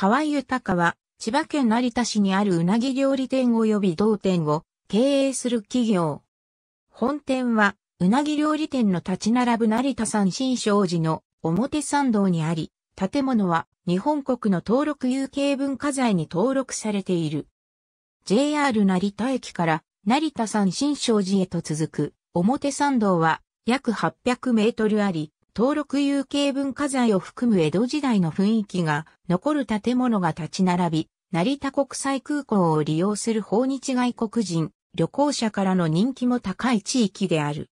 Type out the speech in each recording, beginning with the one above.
河合豊は、千葉県成田市にあるうなぎ料理店及び同店を経営する企業。本店は、うなぎ料理店の立ち並ぶ成田山新勝寺の表参道にあり、建物は日本国の登録有形文化財に登録されている。JR 成田駅から成田山新勝寺へと続く表参道は約800メートルあり、登録有形文化財を含む江戸時代の雰囲気が残る建物が立ち並び、成田国際空港を利用する訪日外国人、旅行者からの人気も高い地域である。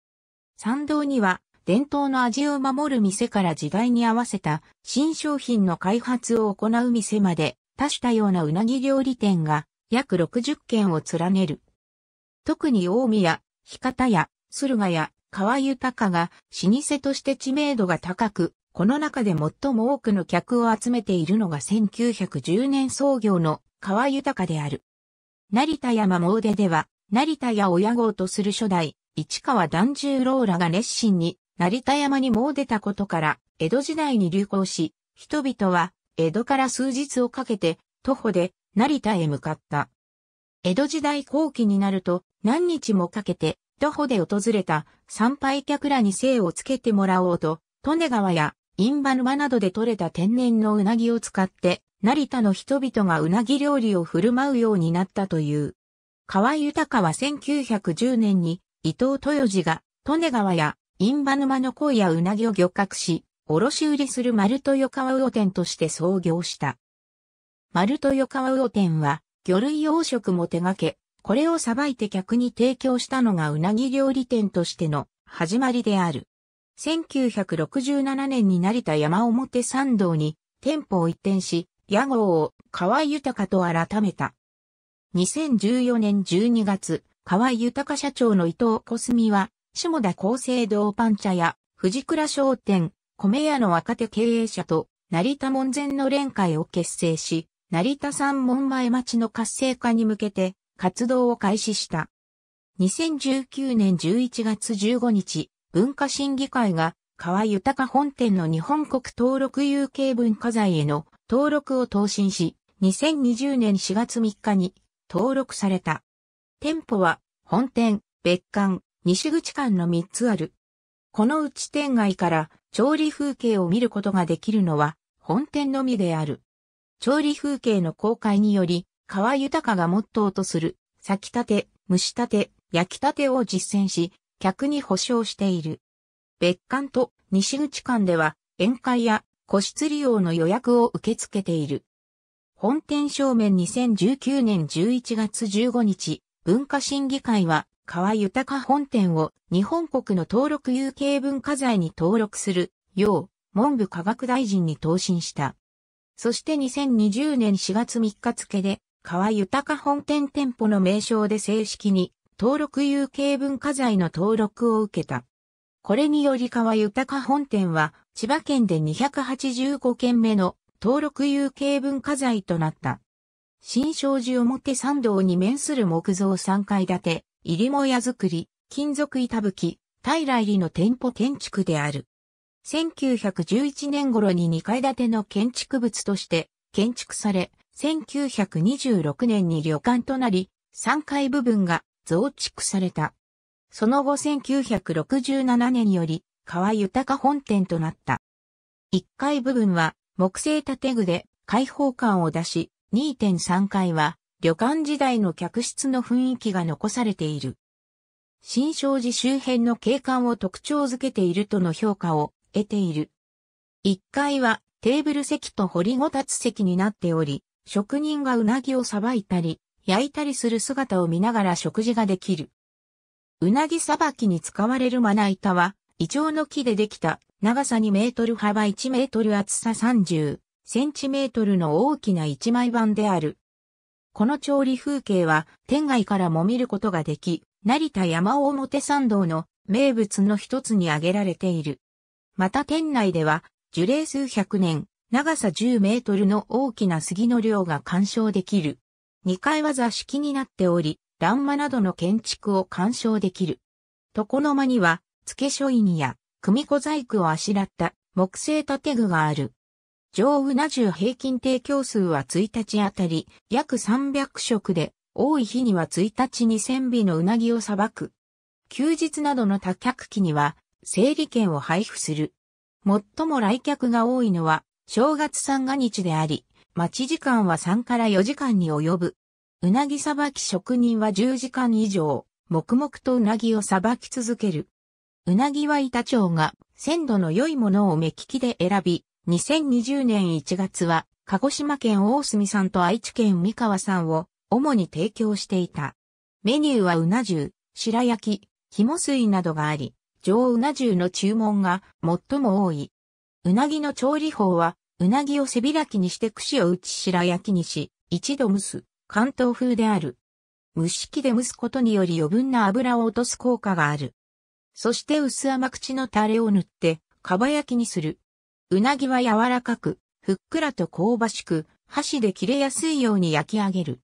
参道には伝統の味を守る店から時代に合わせた新商品の開発を行う店まで多種多様なうなぎ料理店が約60軒を連ねる。特に大宮、日方屋、駿河屋、河合豊が老舗として知名度が高く、この中で最も多くの客を集めているのが1910年創業の河合豊である。成田山詣では、成田屋を屋号とする初代、市川團十郎らが熱心に成田山に詣でたことから、江戸時代に流行し、人々は江戸から数日をかけて徒歩で成田へ向かった。江戸時代後期になると何日もかけて、徒歩で訪れた参拝客らに精をつけてもらおうと、利根川や印旛沼などで採れた天然のうなぎを使って、成田の人々がうなぎ料理を振る舞うようになったという。河合豊は1910年に伊藤豊次が利根川や印旛沼の鯉やうなぎを漁獲し、卸売りする丸豊川魚店として創業した。丸豊川魚店は魚類養殖も手掛け、これをさばいて客に提供したのがうなぎ料理店としての始まりである。1967年に成田山表参道に店舗を移転し、屋号を河合豊と改めた。2014年12月、河合豊社長の伊藤小澄は、下田厚生堂パン茶屋、藤倉商店、米屋の若手経営者と成田門前の連会を結成し、成田山門前町の活性化に向けて、活動を開始した。2019年11月15日、文化審議会が河合豊本店の日本国登録有形文化財への登録を答申し、2020年4月3日に登録された。店舗は本店、別館、西口館の3つある。このうち店外から調理風景を見ることができるのは本店のみである。調理風景の公開により、河合豊がモットーとする、裂きたて、蒸したて、焼きたてを実践し、客に保証している。別館と西口館では、宴会や個室利用の予約を受け付けている。本店正面2019年11月15日、文化審議会は、河合豊本店を日本国の登録有形文化財に登録する、よう、文部科学大臣に答申した。そして2020年4月3日付で、河合豊本店店舗の名称で正式に登録有形文化財の登録を受けた。これにより河合豊本店は千葉県で285件目の登録有形文化財となった。新勝寺表参道に面する木造3階建て、入母屋造り、金属板葺き、平入りの店舗建築である。1911年頃に2階建ての建築物として建築され、1926年に旅館となり、3階部分が増築された。その後1967年により、河合豊本店となった。1階部分は木製建具で開放感を出し、2.3 階は旅館時代の客室の雰囲気が残されている。新勝寺周辺の景観を特徴づけているとの評価を得ている。1階はテーブル席と掘りごたつ席になっており、職人がうなぎをさばいたり、焼いたりする姿を見ながら食事ができる。うなぎさばきに使われるまな板は、イチョウの木でできた、長さ2メートル幅1メートル厚さ30センチメートルの大きな一枚板である。この調理風景は、店外からも見ることができ、成田山表参道の名物の一つに挙げられている。また店内では、樹齢数百年、長さ10メートルの大きな杉の量が鑑賞できる。2階は座敷になっており、欄間などの建築を鑑賞できる。床の間には、付書院や組子細工をあしらった木製建具がある。上うな重平均提供数は1日あたり約300食で、多い日には1日に1000尾のうなぎを捌く。休日などの多客期には、整理券を配布する。最も来客が多いのは、正月三が日であり、待ち時間は3から4時間に及ぶ。うなぎさばき職人は10時間以上、黙々とうなぎをさばき続ける。うなぎは板長が鮮度の良いものを目利きで選び、2020年1月は、鹿児島県大隅産と愛知県三河産を、主に提供していた。メニューはうな重、白焼き、肝水などがあり、上うな重の注文が最も多い。うなぎの調理法は、うなぎを背開きにして串を打ち白焼きにし、一度蒸す、関東風である。蒸し器で蒸すことにより余分な油を落とす効果がある。そして薄甘口のタレを塗って、かば焼きにする。うなぎは柔らかく、ふっくらと香ばしく、箸で切れやすいように焼き上げる。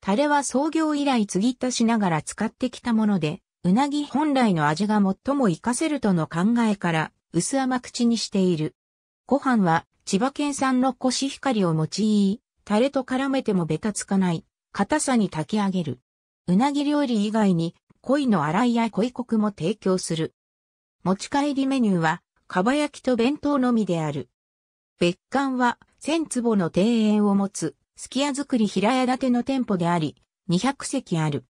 タレは創業以来継ぎ足しながら使ってきたもので、うなぎ本来の味が最も活かせるとの考えから、薄甘口にしている。ご飯は、千葉県産のコシヒカリを用い、タレと絡めてもベタつかない、硬さに炊き上げる。うなぎ料理以外に、鯉の洗いや鯉こくも提供する。持ち帰りメニューは、かば焼きと弁当のみである。別館は、1000坪の庭園を持つ。すき家造り平屋建ての店舗であり、200席ある。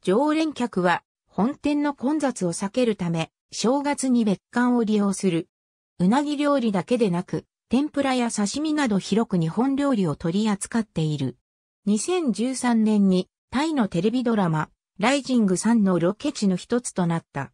常連客は、本店の混雑を避けるため、正月に別館を利用する。うなぎ料理だけでなく、天ぷらや刺身など広く日本料理を取り扱っている。2013年に、タイのテレビドラマ、ライジングサンのロケ地の一つとなった。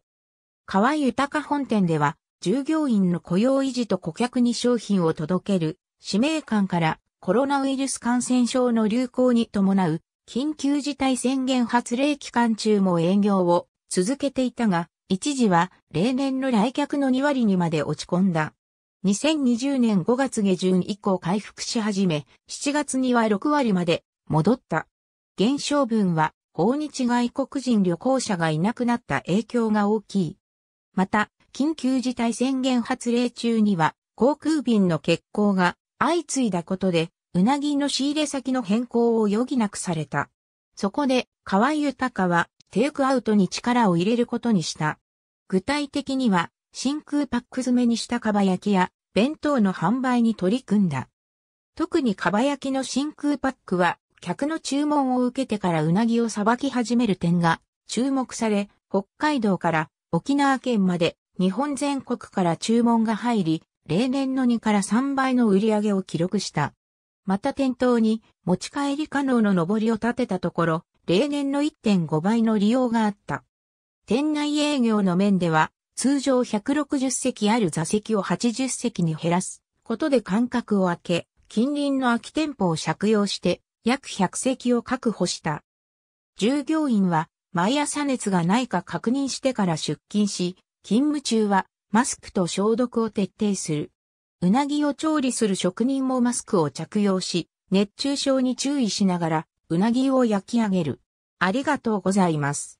河合豊本店では、従業員の雇用維持と顧客に商品を届ける、使命感から、コロナウイルス感染症の流行に伴う緊急事態宣言発令期間中も営業を続けていたが、一時は例年の来客の2割にまで落ち込んだ。2020年5月下旬以降回復し始め、7月には6割まで戻った。減少分は訪日外国人旅行者がいなくなった影響が大きい。また、緊急事態宣言発令中には航空便の欠航が相次いだことで、うなぎの仕入れ先の変更を余儀なくされた。そこで、河合豊は、テイクアウトに力を入れることにした。具体的には、真空パック詰めにしたかば焼きや、弁当の販売に取り組んだ。特にかば焼きの真空パックは、客の注文を受けてからうなぎをさばき始める点が注目され、北海道から沖縄県まで、日本全国から注文が入り、例年の2から3倍の売り上げを記録した。また店頭に持ち帰り可能の上りを立てたところ、例年の 1.5 倍の利用があった。店内営業の面では、通常160席ある座席を80席に減らすことで間隔を空け、近隣の空き店舗を借用して、約100席を確保した。従業員は、毎朝熱がないか確認してから出勤し、勤務中は、マスクと消毒を徹底する。うなぎを調理する職人もマスクを着用し、熱中症に注意しながら、うなぎを焼き上げる。ありがとうございます。